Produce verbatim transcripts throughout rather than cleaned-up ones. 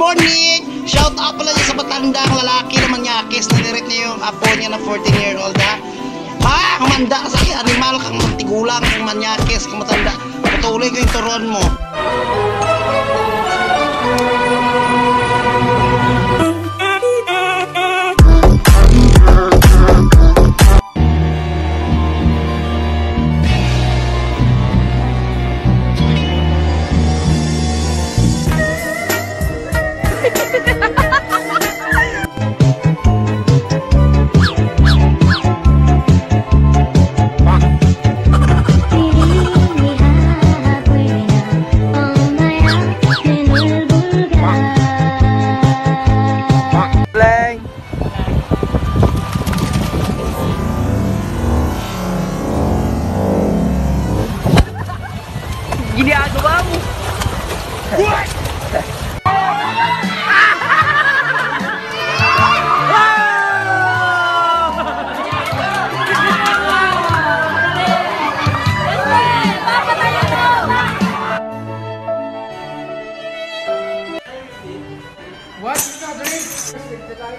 morning! Shout out pala niya sa patandang lalaki naman niya. Kiss na direct niya yung apo niya na fourteen year old ha. Ha? Kumanda sa akin, animal kang matigulang, kang manyakis, kang matanda. Patuloy ko yung turon mo. Gini aja kamu. What you got drink? The light.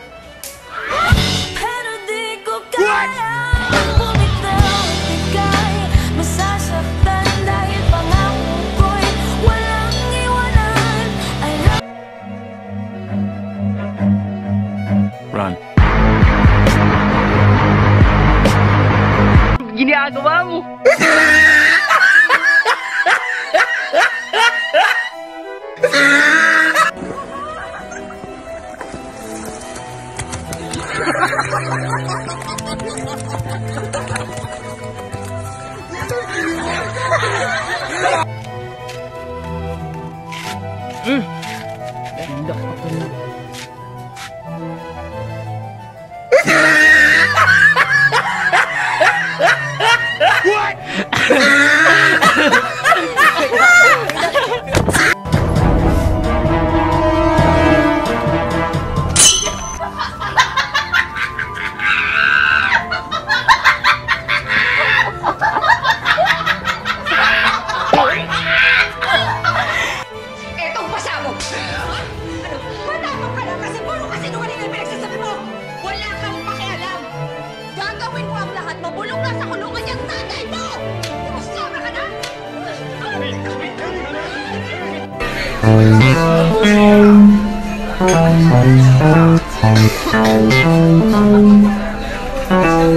What? Gini aku kamu. Hmm.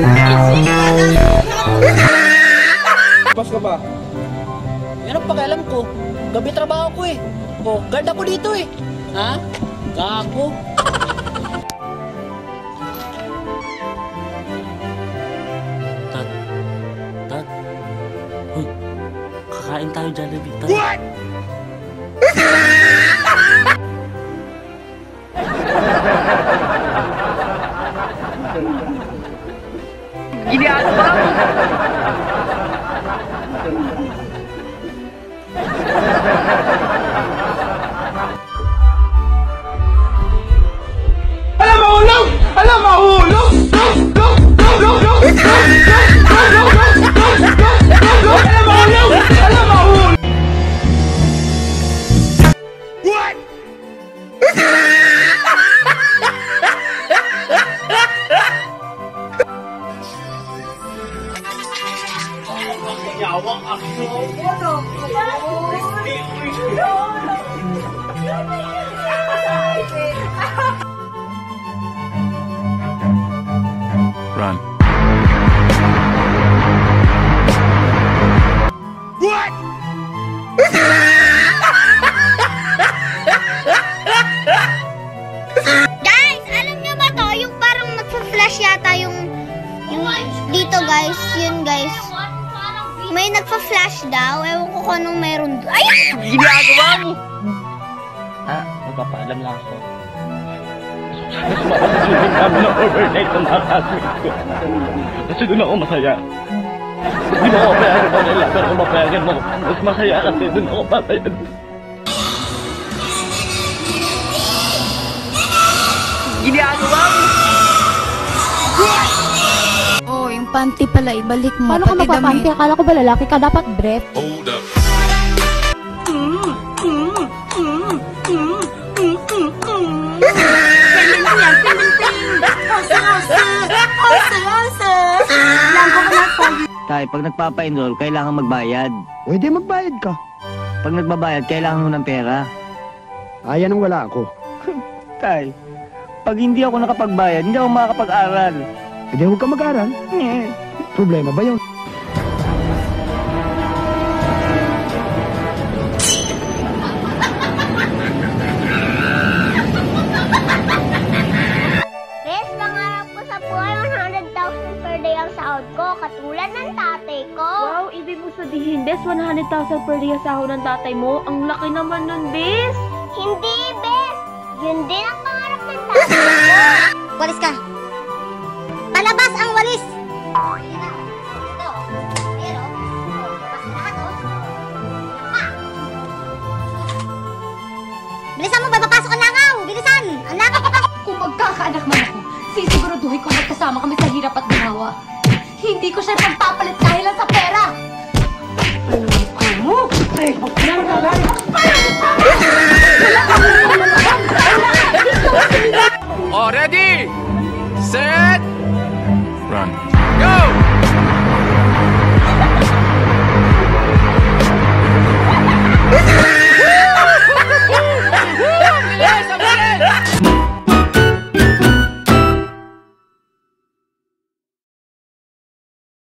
Indah sekali. Pas ka ba? Yan ang pakialam ko. Gabi trabaho ko eh. O, ganda ko dito eh. Ha? Gago. Tat. Tat. Uy. Kakain tayo Jollibee. Tat. What? Gini ako ba? Alam mahulog! Alam mahulog! Go! Go! Go! Go! Go! Go! Go! Go! Go! Go! Alam mahulog! Alam mahulog! What? Yawang ako. Ano? Run. What? Guys, alam niyo ba to? Yung parang nagfa-flash yata yung, yung dito guys. Yun guys. May nagpa-flash daw. Ewan ko kung anong meron doon. Ayan! Ginagawa mo! Ha? Magpapaalam lang ako. Nasusunod namin ang overnight ng mga classmates ko. Nasusunod ako masaya. Hindi mo ako payagan mo nila. Pero kung mapayagan mo, mas masaya kasi doon ako papayagan. Ginagawa mo! Panty pala, ibalik mo. Paano ka magpapanty? Akala ko ba lalaki ka? Dapat breath. Hold up. Mm, mm, mm, mm, mm, mm. tay, pag nagpapa-enroll, kailangan magbayad. Pwede magbayad ka. Pag nagbabayad, kailangan mo ng pera. Ayan ang wala ako. Tay, pag hindi ako nakapagbayad, hindi ako makakapag-aral. Hindi, huwag ka mag-aral. Problema ba yun? Yes, pangarap ko sa buhay, one hundred thousand per day ang sahod ko, katulad ng tatay ko. Wow, ibig mo sabihin, Bes, one hundred thousand per day ang sahod ng tatay mo? Ang laki naman nun, Bes! Hindi, Bes! Yun din ang pangarap ng tatay ko! Walis ka! Palabas ang walis! Bilisan mo, babapasok ang langaw! Bilisan! Ang langaw pa! Kung magkakaanak man ako, sisiguruduhin ko magkasama kami sa hirap at ginawa. Hindi ko siya pagpapalit dahil lang sa pera! Ano? Ay! Ano? Ano? Oh, ready! Set!